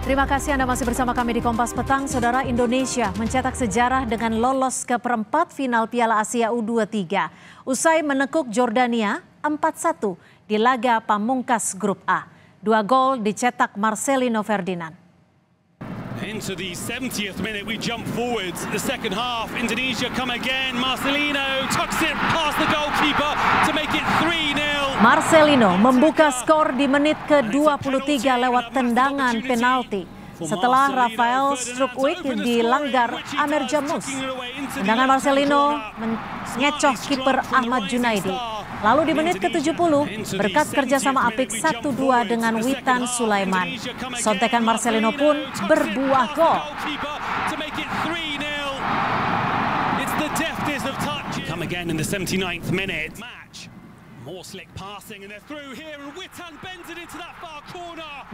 Terima kasih Anda masih bersama kami di Kompas Petang. Saudara, Indonesia mencetak sejarah dengan lolos ke perempat final Piala Asia U-23. Usai menekuk Jordania 4-1 di laga pamungkas grup A. 2 gol dicetak Marcelino Ferdinand. Into the 70th minute we jump forwards. The second half, Indonesia come again. Marcelino tucks it past the goalkeeper to make it 3-0. Marcelino membuka skor di menit ke-23 lewat tendangan penalti setelah Rafael Struikwijk dilanggar Amer Jamus. Tendangan Marcelino mengecoh kiper Ahmad Junaidi. Lalu di menit ke-70 berkat kerjasama apik 1-2 dengan Witan Sulaiman. Sontekan Marcelino pun berbuah gol. Come again in the 79th minute.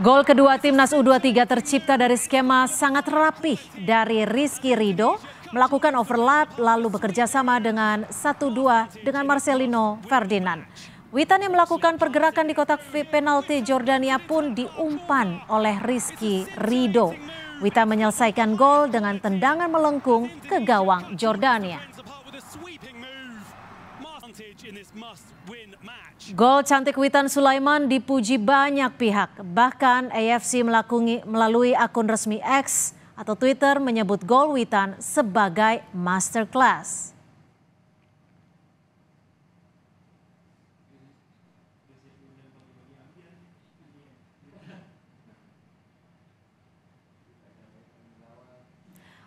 Gol kedua timnas U23 tercipta dari skema sangat rapih dari Rizky Ridho, melakukan overlap lalu bekerja sama dengan 1-2 dengan Marcelino Ferdinand. Witan yang melakukan pergerakan di kotak penalti Jordania pun diumpan oleh Rizky Ridho. Witan menyelesaikan gol dengan tendangan melengkung ke gawang Jordania. Gol cantik Witan Sulaiman dipuji banyak pihak. Bahkan AFC melalui akun resmi X atau Twitter menyebut gol Witan sebagai masterclass.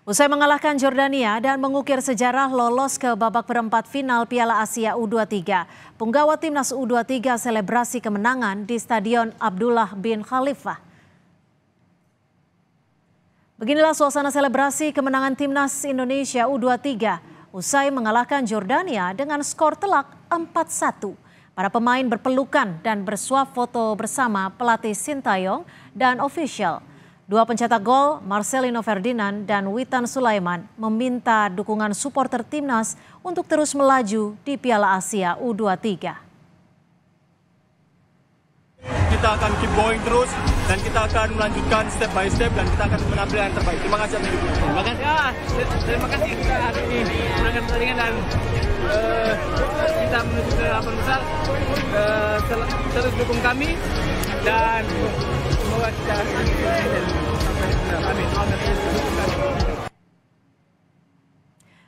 Usai mengalahkan Jordania dan mengukir sejarah lolos ke babak perempat final Piala Asia U23, penggawa timnas U23 selebrasi kemenangan di Stadion Abdullah bin Khalifah. Beginilah suasana selebrasi kemenangan timnas Indonesia U23 usai mengalahkan Jordania dengan skor telak 4-1. Para pemain berpelukan dan bersuap foto bersama pelatih Shin Tae-yong dan official. 2 pencetak gol, Marcelino Ferdinand dan Witan Sulaiman, meminta dukungan supporter timnas untuk terus melaju di Piala Asia U23. Kita akan keep going terus dan kita akan melanjutkan step by step dan kita akan menampilkan yang terbaik. Terima kasih. Terima kasih kita hari ini menangkan pertandingan dan kita menuju ke 8 besar. Terus dukung kami dan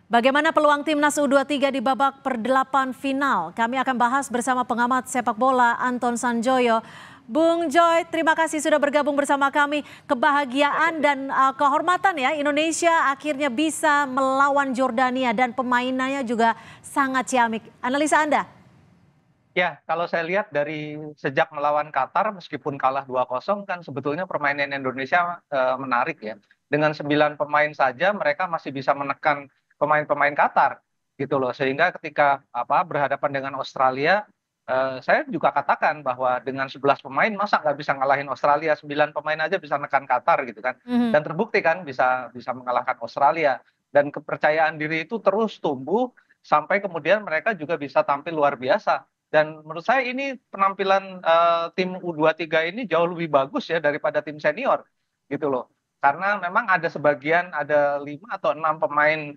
bagaimana peluang timnas U23 di babak perdelapan final? Kami akan bahas bersama pengamat sepak bola Anton Sanjoyo. Bung Joy, terima kasih sudah bergabung bersama kami. Kebahagiaan dan kehormatan ya, Indonesia akhirnya bisa melawan Jordania dan pemainannya juga sangat ciamik. Analisa Anda? Ya, kalau saya lihat dari sejak melawan Qatar, meskipun kalah 2-0, kan sebetulnya permainan Indonesia menarik ya. Dengan 9 pemain saja, mereka masih bisa menekan pemain-pemain Qatar, gitu loh. Sehingga ketika berhadapan dengan Australia, saya juga katakan bahwa dengan 11 pemain, masa nggak bisa ngalahin Australia? 9 pemain aja bisa menekan Qatar, gitu kan? Dan terbukti kan bisa mengalahkan Australia. Dan kepercayaan diri itu terus tumbuh sampai kemudian mereka juga bisa tampil luar biasa. Dan menurut saya ini penampilan tim U23 ini jauh lebih bagus ya daripada tim senior gitu loh. Karena memang ada sebagian, ada 5 atau 6 pemain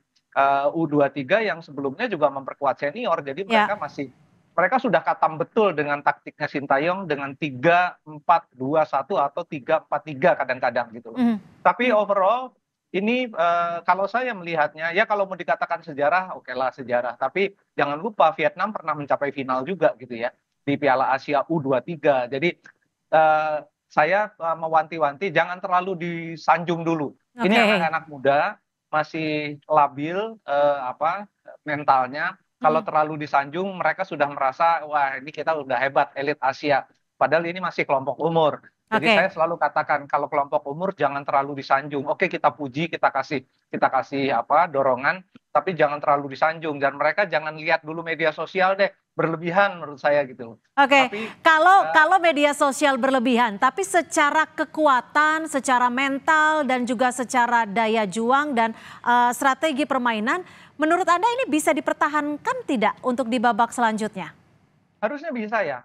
U23 yang sebelumnya juga memperkuat senior. Jadi mereka mereka sudah katam betul dengan taktiknya Shin Tae-yong dengan 3-4-2-1 atau 3-4-3 kadang-kadang gitu loh. Tapi overall ini kalau saya melihatnya, ya kalau mau dikatakan sejarah, okelah sejarah. Tapi jangan lupa Vietnam pernah mencapai final juga gitu ya, di Piala Asia U23. Jadi saya mewanti-wanti, jangan terlalu disanjung dulu. Okay. Ini anak-anak muda, masih labil mentalnya. Kalau terlalu disanjung, mereka sudah merasa, wah ini kita udah hebat, elit Asia. Padahal ini masih kelompok umur. Jadi saya selalu katakan kalau kelompok umur jangan terlalu disanjung. Oke, kita puji, kita kasih dorongan, tapi jangan terlalu disanjung dan mereka jangan lihat dulu media sosial deh, berlebihan menurut saya gitu. Oke. Kalau media sosial berlebihan, tapi secara kekuatan, secara mental dan juga secara daya juang dan strategi permainan, menurut Anda ini bisa dipertahankan tidak untuk di babak selanjutnya? Harusnya bisa ya.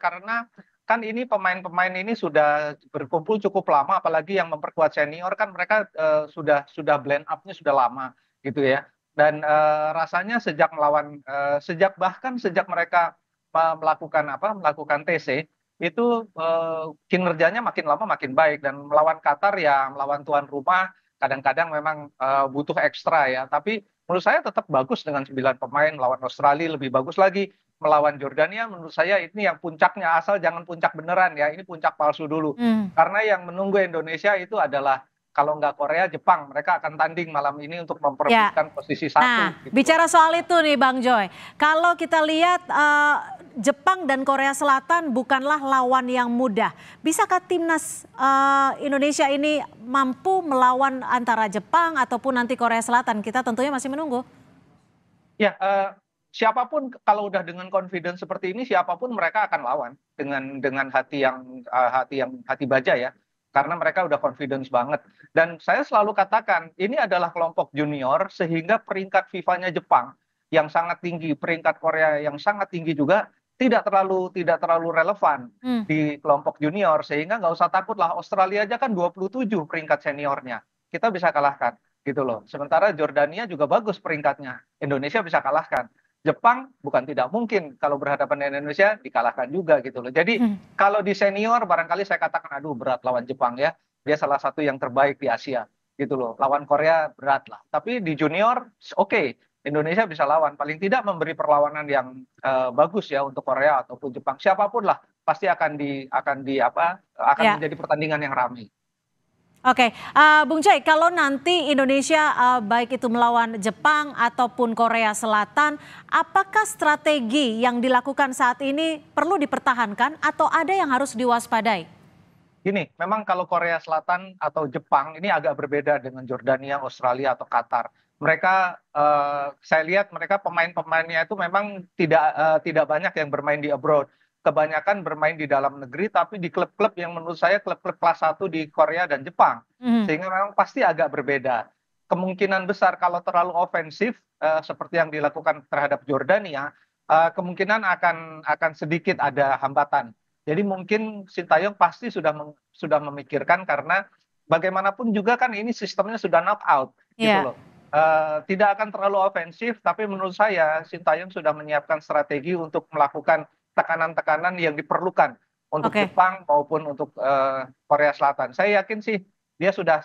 Karena kan ini pemain-pemain ini sudah berkumpul cukup lama, apalagi yang memperkuat senior kan mereka sudah blend up-nya sudah lama gitu ya. Dan rasanya sejak melawan bahkan sejak mereka melakukan TC itu kinerjanya makin lama makin baik, dan melawan Qatar ya, melawan tuan rumah kadang-kadang memang butuh ekstra ya, tapi menurut saya tetap bagus dengan 9 pemain. Melawan Australia lebih bagus lagi, melawan Jordania menurut saya ini yang puncaknya, asal jangan puncak beneran ya, ini puncak palsu dulu. Karena yang menunggu Indonesia itu adalah kalau nggak Korea, Jepang, mereka akan tanding malam ini untuk memperebutkan posisi 1. Nah, gitu. Bicara soal itu nih Bang Joy, kalau kita lihat Jepang dan Korea Selatan bukanlah lawan yang mudah. Bisakah timnas Indonesia ini mampu melawan antara Jepang ataupun nanti Korea Selatan? Kita tentunya masih menunggu. Ya, siapapun kalau udah dengan confidence seperti ini, siapapun mereka akan lawan dengan hati baja ya. Karena mereka udah confidence banget. Dan saya selalu katakan, ini adalah kelompok junior, sehingga peringkat FIFA-nya Jepang yang sangat tinggi, peringkat Korea yang sangat tinggi juga, tidak terlalu relevan di kelompok junior. Sehingga nggak usah takut lah, Australia aja kan 27 peringkat seniornya. Kita bisa kalahkan, gitu loh. Sementara Jordania juga bagus peringkatnya, Indonesia bisa kalahkan. Jepang bukan tidak mungkin kalau berhadapan dengan Indonesia dikalahkan juga gitu loh. Jadi kalau di senior barangkali saya katakan aduh berat lawan Jepang ya. Dia salah satu yang terbaik di Asia gitu loh. Lawan Korea berat lah. Tapi di junior oke, Indonesia bisa lawan. Paling tidak memberi perlawanan yang bagus ya untuk Korea ataupun Jepang. Siapapun lah pasti akan menjadi pertandingan yang ramai. Oke, Bung Joy, kalau nanti Indonesia baik itu melawan Jepang ataupun Korea Selatan, apakah strategi yang dilakukan saat ini perlu dipertahankan atau ada yang harus diwaspadai? Gini, memang kalau Korea Selatan atau Jepang ini agak berbeda dengan Jordania, Australia atau Qatar. Mereka, saya lihat mereka pemain-pemainnya itu memang tidak banyak yang bermain di abroad. Kebanyakan bermain di dalam negeri, tapi di klub-klub yang menurut saya klub-klub kelas 1 di Korea dan Jepang. Sehingga memang pasti agak berbeda. Kemungkinan besar kalau terlalu ofensif, seperti yang dilakukan terhadap Jordania, kemungkinan akan sedikit ada hambatan. Jadi mungkin Shin Tae-yong pasti sudah memikirkan, karena bagaimanapun juga kan ini sistemnya sudah knockout. Gitu loh. Tidak akan terlalu ofensif, tapi menurut saya Shin Tae-yong sudah menyiapkan strategi untuk melakukan tekanan-tekanan yang diperlukan untuk Jepang maupun untuk Korea Selatan. Saya yakin sih dia sudah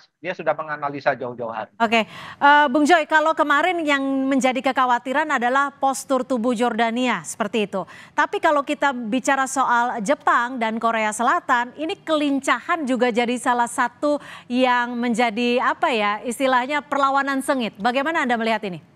menganalisa jauh-jauh hari. Oke, Bung Joy, kalau kemarin yang menjadi kekhawatiran adalah postur tubuh Jordania seperti itu. Tapi kalau kita bicara soal Jepang dan Korea Selatan, ini kelincahan juga jadi salah satu yang menjadi istilahnya perlawanan sengit. Bagaimana Anda melihat ini?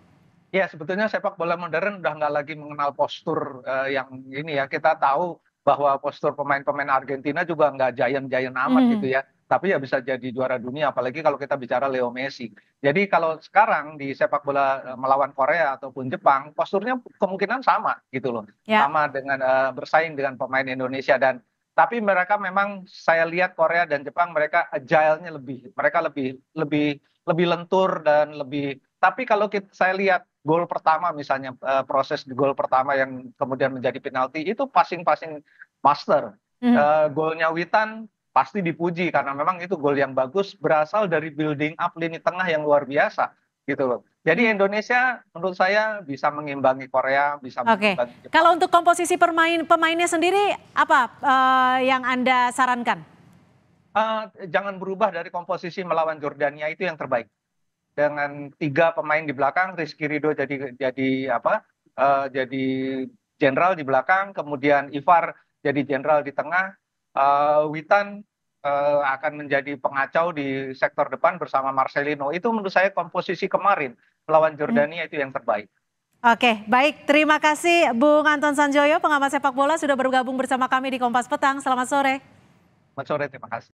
Ya, sebetulnya sepak bola modern udah nggak lagi mengenal postur yang ini ya. Kita tahu bahwa postur pemain-pemain Argentina juga nggak giant-giant amat gitu ya. Tapi ya bisa jadi juara dunia, apalagi kalau kita bicara Leo Messi. Jadi kalau sekarang di sepak bola melawan Korea ataupun Jepang, posturnya kemungkinan sama gitu loh. Yeah. Sama dengan bersaing dengan pemain Indonesia. Tapi mereka memang, saya lihat Korea dan Jepang, mereka agile-nya lebih. Mereka lebih lentur dan lebih... Tapi kalau saya lihat, gol pertama misalnya, proses gol pertama yang kemudian menjadi penalti itu passing-passing master. Golnya Witan pasti dipuji karena memang itu gol yang bagus, berasal dari building up lini tengah yang luar biasa gitu loh. Jadi Indonesia menurut saya bisa mengimbangi Korea, bisa mengimbangi Jepang. Kalau untuk komposisi pemainnya sendiri apa yang Anda sarankan? Jangan berubah dari komposisi melawan Jordania, itu yang terbaik. Dengan 3 pemain di belakang, Rizky Ridho jadi jenderal di belakang, kemudian Ivar jadi jenderal di tengah, Witan akan menjadi pengacau di sektor depan bersama Marcelino. Itu menurut saya komposisi kemarin melawan Jordania itu yang terbaik. Oke, baik, terima kasih Bung Anton Sanjoyo, pengamat sepak bola, sudah bergabung bersama kami di Kompas Petang. Selamat sore. Selamat sore, terima kasih.